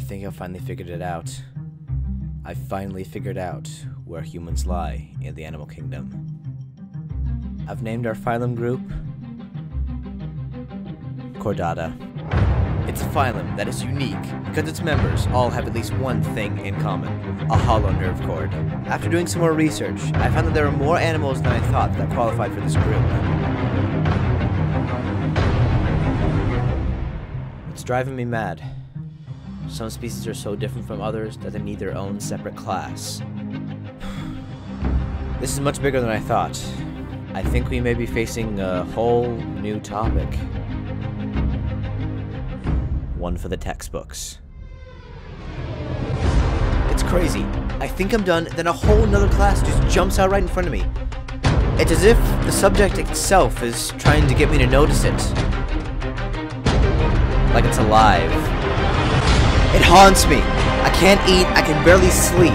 I think I finally figured it out. I finally figured out where humans lie in the animal kingdom. I've named our phylum group Chordata. It's a phylum that is unique because its members all have at least one thing in common, a hollow nerve cord. After doing some more research, I found that there are more animals than I thought that qualified for this group. It's driving me mad. Some species are so different from others that they need their own separate class. This is much bigger than I thought. I think we may be facing a whole new topic. One for the textbooks. It's crazy. I think I'm done, then a whole nother class just jumps out right in front of me. It's as if the subject itself is trying to get me to notice it. Like it's alive. It haunts me. I can't eat, I can barely sleep.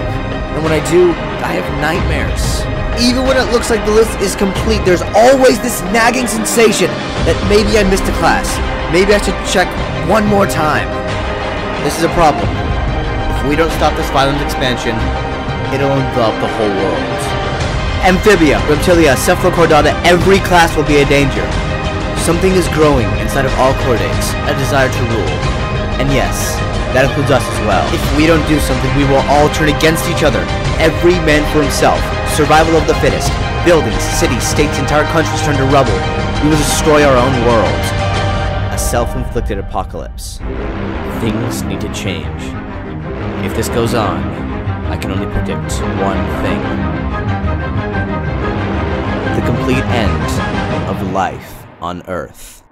And when I do, I have nightmares. Even when it looks like the list is complete, there's always this nagging sensation that maybe I missed a class. Maybe I should check one more time. This is a problem. If we don't stop this violent expansion, it'll envelop the whole world. Amphibia, Reptilia, Cephalochordata, every class will be a danger. Something is growing inside of all chordates, a desire to rule. And yes, that includes us as well. If we don't do something, we will all turn against each other. Every man for himself. Survival of the fittest. Buildings, cities, states, entire countries turn to rubble. We will destroy our own world. A self-inflicted apocalypse. Things need to change. If this goes on, I can only predict one thing. The complete end of life on Earth.